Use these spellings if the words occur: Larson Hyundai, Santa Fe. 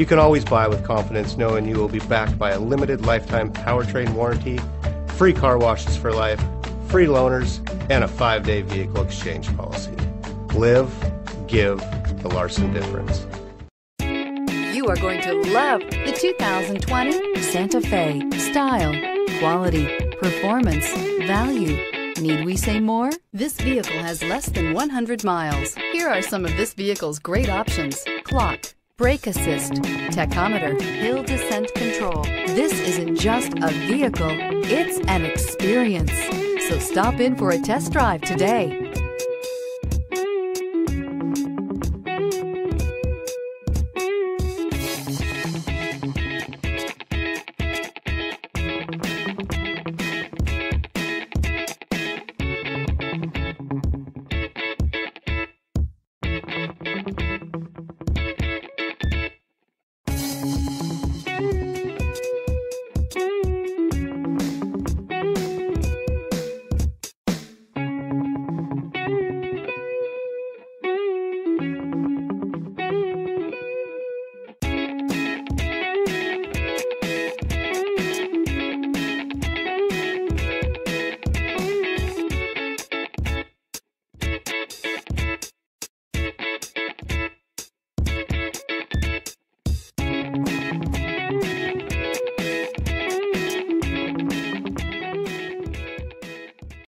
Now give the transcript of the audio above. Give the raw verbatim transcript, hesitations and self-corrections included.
You can always buy with confidence knowing you will be backed by a limited lifetime powertrain warranty, free car washes for life, free loaners, and a five-day vehicle exchange policy. Live, give the Larson difference. You are going to love the two thousand twenty Santa Fe. Style, quality, performance, value. Need we say more? This vehicle has less than one hundred miles. Here are some of this vehicle's great options. Clock, brake assist, tachometer, hill descent control. This isn't just a vehicle, it's an experience. So stop in for a test drive today.